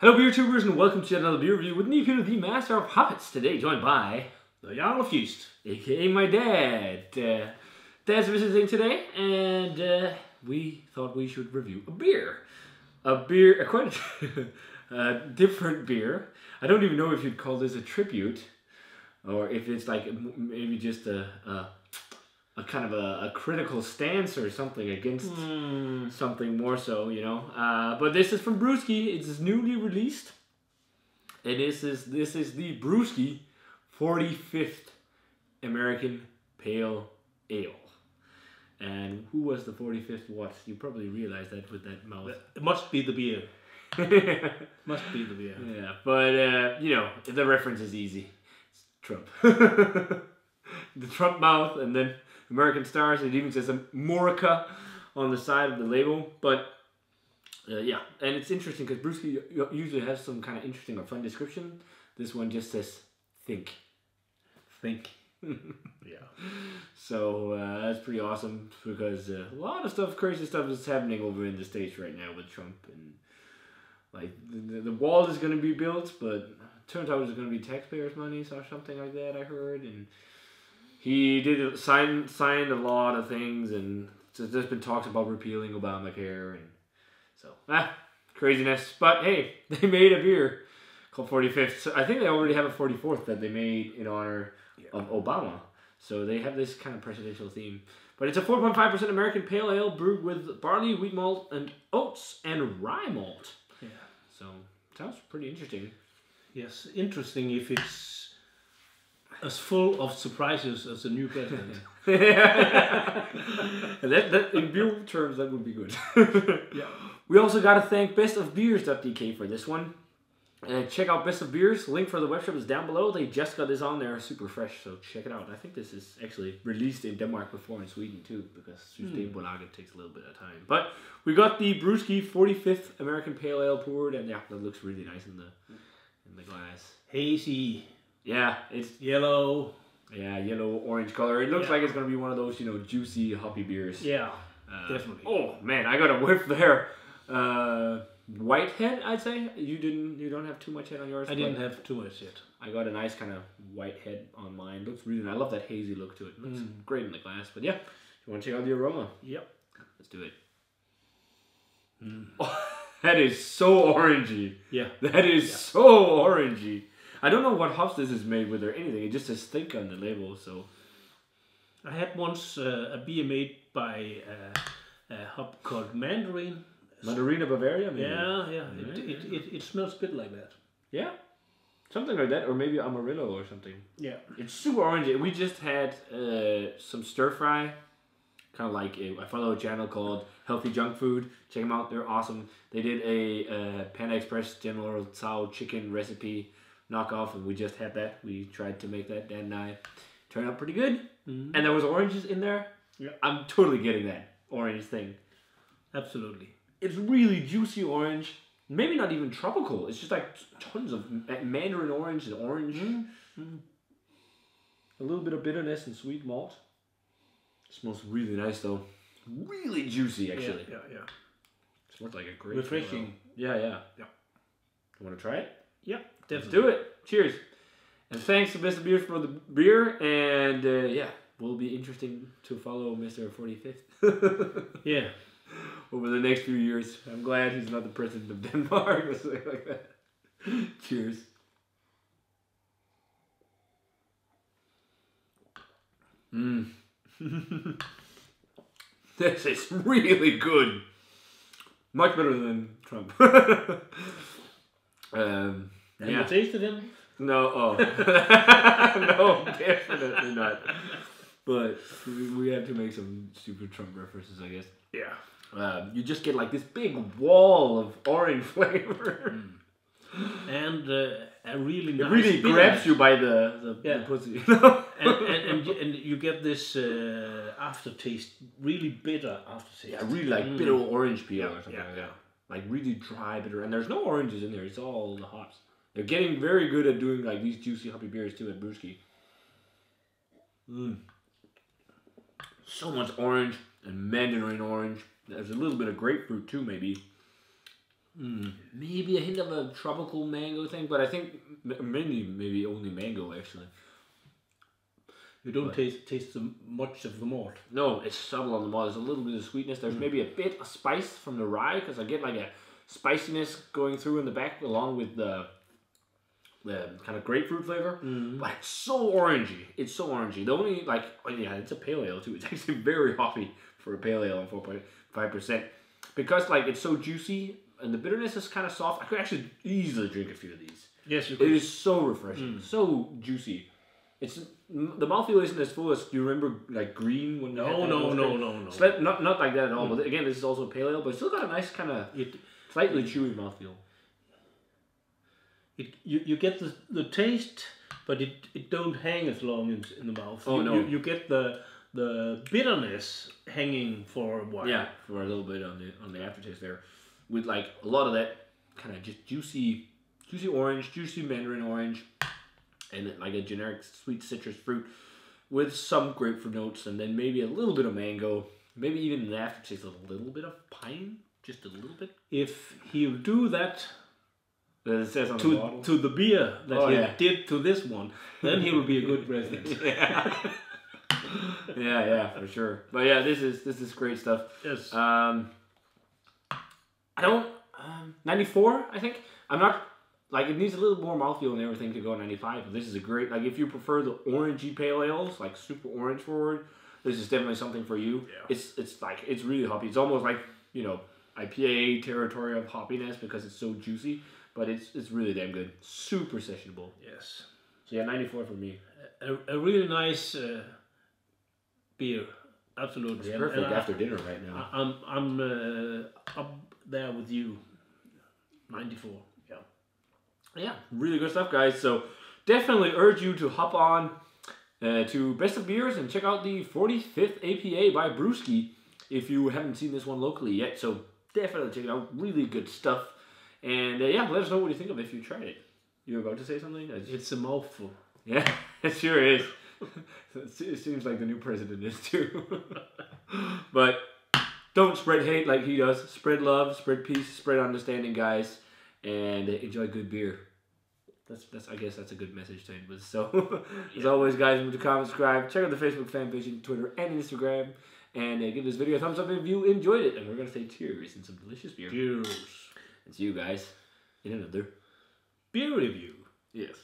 Hello beer tubers and welcome to yet another beer review with me, Peter, the Master of Hoppets. Today joined by the Jarl of Yeast, aka my dad. Dad's visiting today, and we thought we should review a beer. Quite a different beer. I don't even know if you'd call this a tribute, or if it's like maybe just a kind of a critical stance or something against something more so, you know. But this is from Brewski. It's newly released, and this is the Brewski 45th American Pale Ale. And who was the 45th? What? You probably realized that with that mouth. It must be the beer. Must be the beer. Yeah, but you know, the reference is easy. It's Trump. The Trump mouth, and then American stars. It even says America on the side of the label. But yeah, and it's interesting because Brewski usually has some kind of interesting or fun description. This one just says think. Yeah. So that's pretty awesome because a lot of stuff, crazy stuff, is happening over in the States right now with Trump, and like the wall is going to be built, but turns out it's going to be taxpayers' money or something like that, I heard. And he did signed a lot of things, and there's been talks about repealing Obamacare, and so craziness. But hey, they made a beer called 45th. So I think they already have a 44th that they made in honor of Obama. So they have this kind of presidential theme. But it's a 4.5% American pale ale brewed with barley, wheat malt, and oats and rye malt. Yeah. So sounds pretty interesting. Yes, interesting if it's as full of surprises as the new president. that in beer terms, that would be good. Yeah. We also got to thank bestofbeers.dk for this one. Check out Best of Beers. Link for the webshop is down below. They just got this on there, super fresh, so check it out. I think this is actually released in Denmark before, in Sweden too, because Systembolaget takes a little bit of time. But we got the Brewski 45th American Pale Ale poured, and yeah, that looks really nice in the glass. Hazy. Yeah, it's yellow. Yeah, yellow, orange color. It looks like it's going to be one of those, you know, juicy, hoppy beers. Yeah, definitely. Oh, man, I got a whiff there. White head, I'd say. You don't have too much head on yours. I didn't have too much yet. I got a nice kind of white head on mine. Looks really nice. I love that hazy look to it. It looks great in the glass. But yeah, you want to check out the aroma? Yep. Let's do it. Mm. Oh, that is so orangey. Yeah. That is so orangey. I don't know what hops this is made with or anything. It just says think on the label. So, I had once a beer made by a hop called Mandarin. Mandarin of Bavaria, maybe? Yeah, yeah. It smells a bit like that. Yeah, something like that, or maybe Amarillo or something. Yeah, it's super orangey. We just had some stir fry. Kind of like I follow a channel called Healthy Junk Food. Check them out; they're awesome. They did a Panda Express General Tso chicken recipe knockoff, and we just had that. We tried to make that, Dan and I. Turned out pretty good. And there was oranges in there. Yeah. I'm totally getting that orange thing. Absolutely. It's really juicy orange. Maybe not even tropical. It's just like tons of mandarin orange and orange. A little bit of bitterness and sweet malt. It smells really nice though. Really juicy actually. Yeah, yeah. It smells like a grape. Refreshing. Yeah. You want to try it? Yeah, definitely. Let's do it. Cheers. And thanks to Mr. Beer for the beer. And yeah, will be interesting to follow Mr. 45th. Yeah. Over the next few years. I'm glad he's not the president of Denmark or something like that. Cheers. This is really good. Much better than Trump. Have you tasted him? No, no, definitely not. But we have to make some stupid Trump references, I guess. Yeah. You just get like this big wall of orange flavor. And a really nice... It really grabs you by the pussy. and you get this aftertaste, really bitter aftertaste. Yeah, really like bitter orange peel or something like that. Like really dry, bitter, and there's no oranges in there. It's all the hops. They're getting very good at doing like these juicy hoppy beers too at Brewski. So much orange and mandarin orange. There's a little bit of grapefruit too, maybe. Maybe a hint of a tropical mango thing, but I think maybe only mango actually. You don't taste much of the malt. No, it's subtle on the malt. There's a little bit of sweetness. There's maybe a bit of spice from the rye, because I get like a spiciness going through in the back along with the kind of grapefruit flavor. But it's so orangey. It's so orangey. The only, like, oh yeah, it's a pale ale too. It's actually very hoppy for a pale ale at 4.5%. Because like it's so juicy and the bitterness is kind of soft. I could actually easily drink a few of these. Yes, you could. It is so refreshing. So juicy. It's the mouthfeel isn't as full as, do you remember like green when no. It's like, not like that at all. But again, this is also pale ale, but it's still got a nice kind of slightly chewy mouthfeel. You get the taste, but it don't hang as long in the mouth. Oh, you get the bitterness hanging for a while. Yeah, for a little bit on the aftertaste there, with like a lot of that kind of just juicy orange, juicy mandarin orange. And like a generic sweet citrus fruit with some grapefruit notes, and then maybe a little bit of mango, maybe even an aftertaste, a little bit of pine, just a little bit. If he'll do that to the beer that he did to this one, then he will be a good president. yeah, for sure. But yeah, this is great stuff. Yes. I don't 94, I think. I'm not. Like, it needs a little more mouthfeel and everything to go 95, but this is a great, like, if you prefer the orangey pale ales, like super orange forward, this is definitely something for you. Yeah. It's like, it's really hoppy. It's almost like, you know, IPA territory of hoppiness because it's so juicy, but it's really damn good. Super sessionable. Yes. So yeah, 94 for me. A really nice beer. Absolutely. It's perfect after dinner right now. I'm up there with you. 94. Yeah, really good stuff, guys. So definitely urge you to hop on to Best of Beers and check out the 45th APA by Brewski if you haven't seen this one locally yet. So definitely check it out. Really good stuff. And yeah, let us know what you think of it if you tried it. You were about to say something? It's a mouthful. Yeah, it sure is. It seems like the new president is too. But don't spread hate like he does. Spread love, spread peace, spread understanding, guys. And enjoy good beer. That's I guess that's a good message to end with. So as always, guys, remember to comment, subscribe, check out the Facebook fan page and Twitter and Instagram, and give this video a thumbs up if you enjoyed it. And we're gonna say cheers and some delicious beer. Cheers. And see you guys in another beer review. Yes.